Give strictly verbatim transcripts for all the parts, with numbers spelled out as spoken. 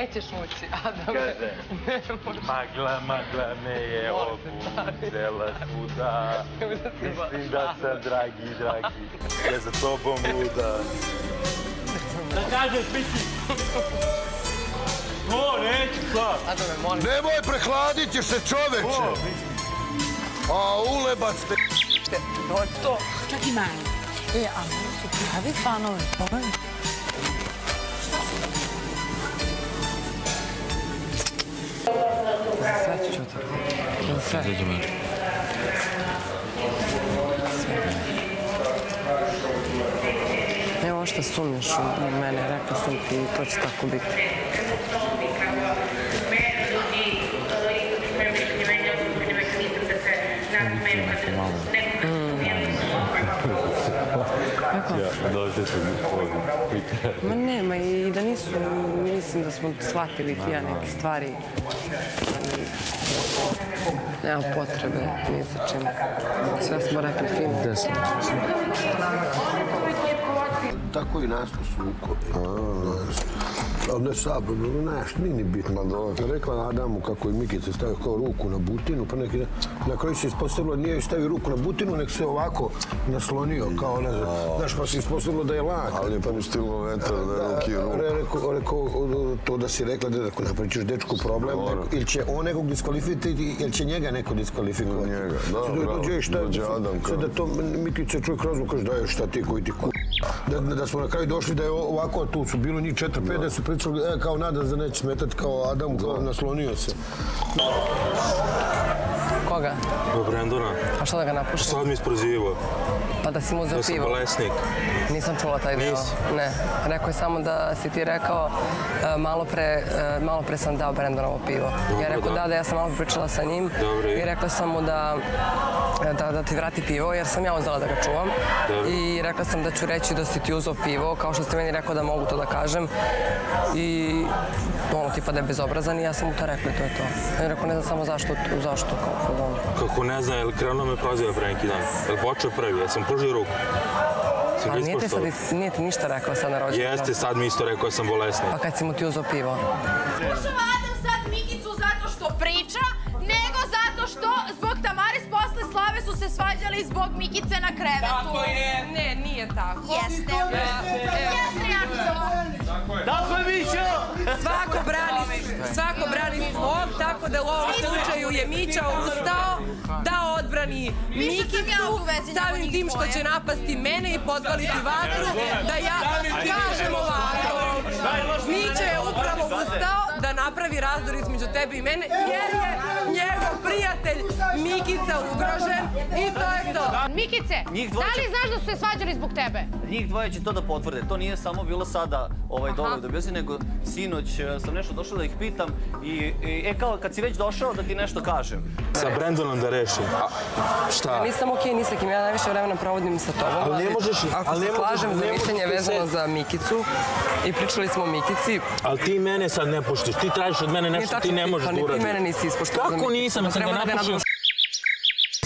Nećeš ući, Adame. Kaže, magla, magla me je obuzela svuda. Mislim da sam dragi, dragi, ja za tobom luda. Da kažeš, Miki! O, neću sad! Adame, molim. Nemoj, prehladit ćeš se, čoveče! A, ulebac te... To je to. Čak i manje. E, a moj su pravi fanovi. Pogledaj. Sve ću to. Sve. Sve ću me. Evo što sumnješ u mene, rekla sam ti i to će tako biti. Ma nema, i da nisu, mislim da smo shvatili ti ja neke stvari. Nema potrebe, nije za čemu. Sve smo rekli film. Desno. Tako i nas to su ukopi. Ne sabro, znaš, nije ni bitno. Rekla Adamu kako je Mikica stavio kao ruku na butinu, pa neki na kraju se ispostavilo da nije stavio ruku na butinu, nek se ovako naslonio, kao ne znam. Znaš, pa se ispostavilo da je lak. Ali je poništilo vetar da je ruki ruku. Rekao, to da si rekla, da ako napričeš dečku problem, ili će on nekog diskvalifikovati, ili će njega neko diskvalifikovati. Njega, da, bravo, dođe Adam. Sada to Mikica čovjek razum kaže, daj, šta ti koji ti ku... Da smo na kraju došli da je ovako, tu su bilo njih četiri, pet, da su pričali kao Nadan za neće smetati, kao Adam, kao naslonio se. Koga? Brendona. A šta da ga napušim? Šta mi isprozivo? Pa da si mu zapivao. Da sam bolesnik. Nisam čula taj dio. Nisi? Ne. Rekao je samo da si ti rekao, malo pre sam dao Brendonovo pivo. Ja rekao da, da ja sam malo pričala sa njim i rekla sam mu da... da ti vrati pivo, jer sam ja uzela da ga čuvam. I rekla sam da ću reći da si ti uzeo pivo, kao što ste meni rekao da mogu to da kažem. I ono tipa da je bezobrazan i ja sam mu to rekla i to je to. On je rekao ne znam samo zašto, zašto, kako da ono. Kako ne znam, je li krenuo me proziva pre neki dan? Je li počeo prvi, ja sam pružio ruku. Ali nije ti ništa rekao sad na rođendan? Jeste, sad mi isto rekao da sam bolesnik. Pa kad si mu ti uzeo pivo? Slušava Adam sad Mikicu zato što priča, nego zato što zbog Tamaris posle slave su se svađali zbog Mikice na krevetu. Tako je! Ne, nije tako. Jeste. Jeste, Janko. Tako je, Mićo! Svako brani, svako brani svog, tako da u ovom slučaju je Mića ustao da odbrani Mikicu, samim tim što će napasti mene i podvaliti vatru, da ja kažem ovako. Mića je upravo ustao da napravi razdor između tebe i mene, jer je njegov prijatelj Mikica ugrožen i to je to. Mikice, da li znaš da su se svađali zbog tebe? Njih dvoje će to da potvrde. To nije samo bilo sada dole u debiozi, nego sinoć sam nešto došao da ih pitam i kao kad si već došao da ti nešto kažem. Sa Brendonom da rešim. Šta? Nisam okej ni sa kim, ja najviše vremena provodim sa tobom. Ali ne možeš... Ako se slažem za mišljenje vezano za Mikicu i pričali smo o Mikici... Ali ti mene sad ne puštiš, ti tražiš od mene nešto ti ne možeš da uradiš. Ti mene nisi ispoštio. Kako nisam? Ja sam ga napušao.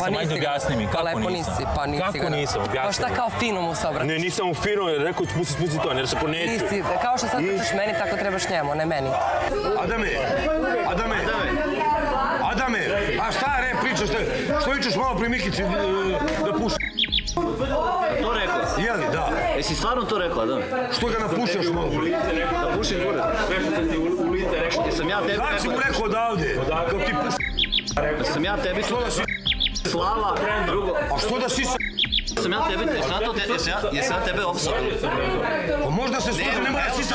Pa nisi ga, pa lepo nisi, pa nisi ga. Kako nisam, objasni mi. Pa šta kao fino mu se obraćaš? Ne, nisam mu fino, rekao ću pusti, pusti to, jer se poneću. Nisi, kao što sad pričaš meni, tako trebaš njemu, ne meni. Adame, Adame, Adame, a šta re pričaš, što vičeš malo pri Mikici da puši? To rekla si. Jeli, da. Jesi stvarno to rekla, Adame? Što ga napušaš malo? Da pušim gore. Sve što ti u lice rekao, jer sam ja tebi rekao. Znači mu rekao odavde, kao ti puši. Slava, drugo... A što da si sa... Sam ja tebe, jesam ja tebe opsao? Pa možda se služim, nema da si sa...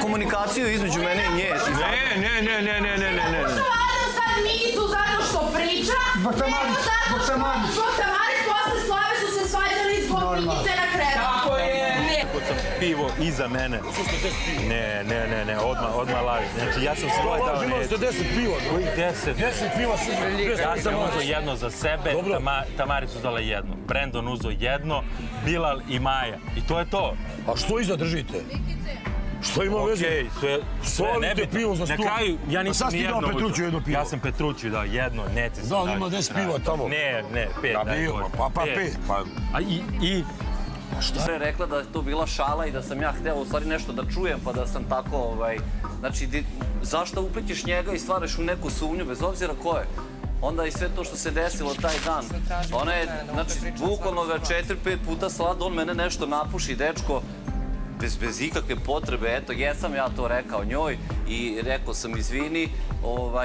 Komunikaciju između mene i nje. Ne, ne, ne, ne, ne, ne, ne, ne. Ušao Adam sad Mikicu zato što priča, nego zato što zbog Tamaris posle slave su se svađali zbog Mikice na krevetu. Tako je. pivo iza mene. Ne, ne, ne, ne, odmah, odmah lažem. Znači, ja sam svoj dao neći. Imali ste deset piva. Deset. Deset piva su izvrljika. Ja sam uzao jedno za sebe, Tamari su dala jedno. Brandon uzao jedno, Bilal i Maja. I to je to. A što iza držite? Što ima veze? Okej, sve nebitno. Na kraju, ja nisam nijedno uđo. Ja sam Petruću dao jedno, ne ti sam dao. Da, on ima deset piva tamo. Ne, ne, pet. Pa, pa, pet. I... Sve je rekla da je to bila šala i da sam ja hteo u stvari nešto da čujem, pa da sam tako... Znači, zašto uplićiš njega i stvaraš u neku sumnju, bez obzira ko je? Onda i sve to što se desilo taj dan. Ona je, znači, bukvalno ga četiri, pet puta slad, on mene nešto napuši, dečko. Bez ikakve potrebe, eto, jesam ja to rekao njoj i rekao sam izvini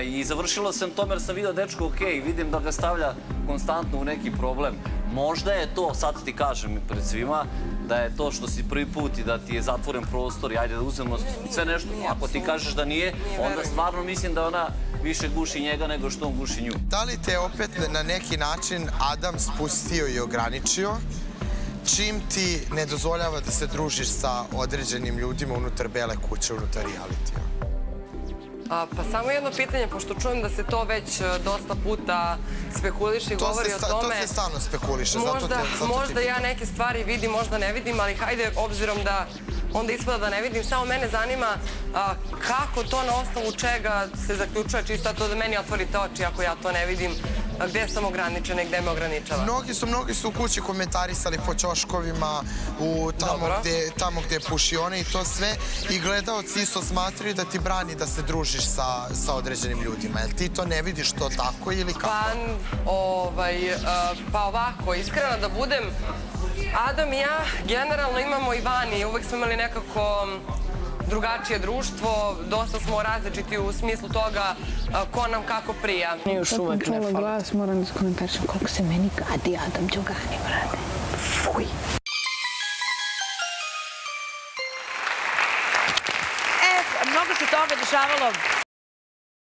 i završilo sam tome jer sam vidio dečko okej, vidim da ga stavlja konstantno u neki problem. Možda je to, sad ti kažem pred svima, da je to što si prvi put i da ti je zatvoren prostor i ajde da uzmemo sve nešto, ako ti kažeš da nije, onda stvarno mislim da ona više guši njega nego što on guši nju. Da li te opet na neki način Adam spustio i ograničio? Čim ti ne dozvoljava da se družiš sa određenim ljudima unutar bele kuće, unutar realitija? Pa samo jedno pitanje, pošto čujem da se to već dosta puta spekuliše i govori o tome... To se stalno spekuliše, zato ti... Možda ja neke stvari vidim, možda ne vidim, ali hajde, obzirom da onda ispada da ne vidim, samo mene zanima kako to, na osnovu čega se zaključuje, čisto to da meni otvorite oči ako ja to ne vidim. Gde sam ograničena i gde me ograničava? Mnogi su u kući komentarisali po ćoškovima, tamo gde je pušione i to sve. I gledaoci isto smatraju da ti brani da se družiš sa određenim ljudima. Jel ti to ne vidiš to tako ili kako? Pa ovako, iskreno da budem, Adam i ja generalno imamo i vani. Uvek smo imali nekako... drugačije društvo, dosta smo različiti u smislu toga ko nam kako prija. Još uvek ne fali. Čula glas, moram da skomentarišem koliko se meni gadi Adam Đoganja, brate. Fuj. E, mnogo se toga dešavalo